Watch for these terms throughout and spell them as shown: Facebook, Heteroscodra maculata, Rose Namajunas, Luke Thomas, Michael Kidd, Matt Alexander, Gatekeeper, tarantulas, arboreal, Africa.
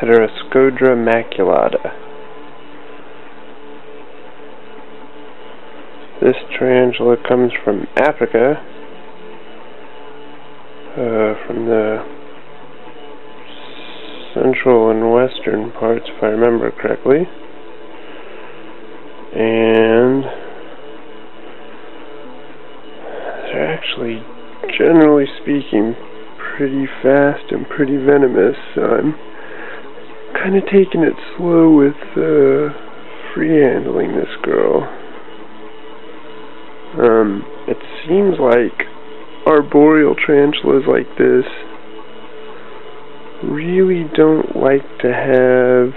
Heteroscodra maculata. This tarantula comes from Africa, from the central and western parts, if I remember correctly, and they're actually, generally speaking, pretty fast and pretty venomous, so I'm kind of taking it slow with free handling this girl. It seems like arboreal tarantulas like this really don't like to have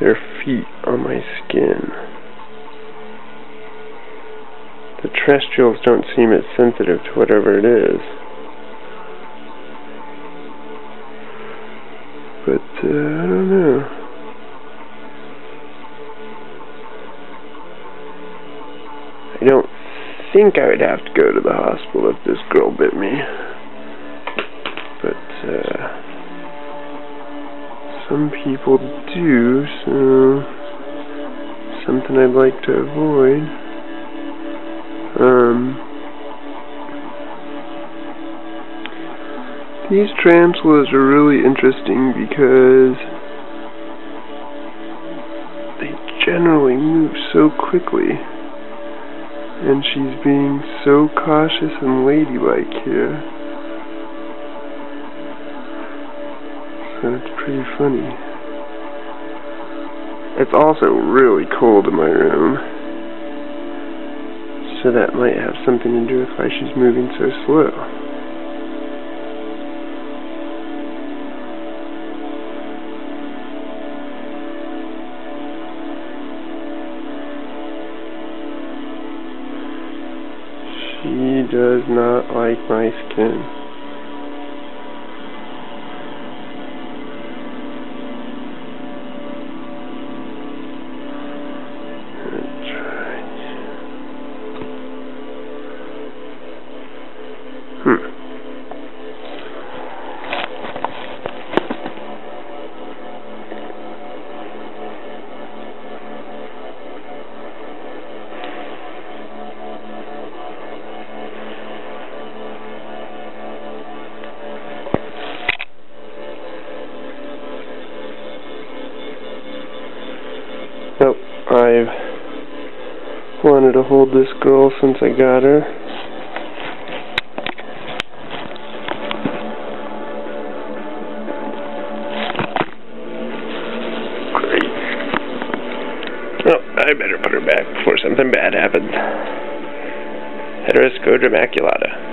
their feet on my skin. The terrestrials don't seem as sensitive to whatever it is. But, I don't know. I don't think I would have to go to the hospital if this girl bit me. But, some people do, so something I'd like to avoid. These tarantulas are really interesting because they generally move so quickly, and she's being so cautious and ladylike here, so it's pretty funny. It's also really cold in my room, so that might have something to do with why she's moving so slow. She does not like my skin. That's right. Well, I've wanted to hold this girl since I got her. Great. Well, I better put her back before something bad happens. Heteroscodra maculata.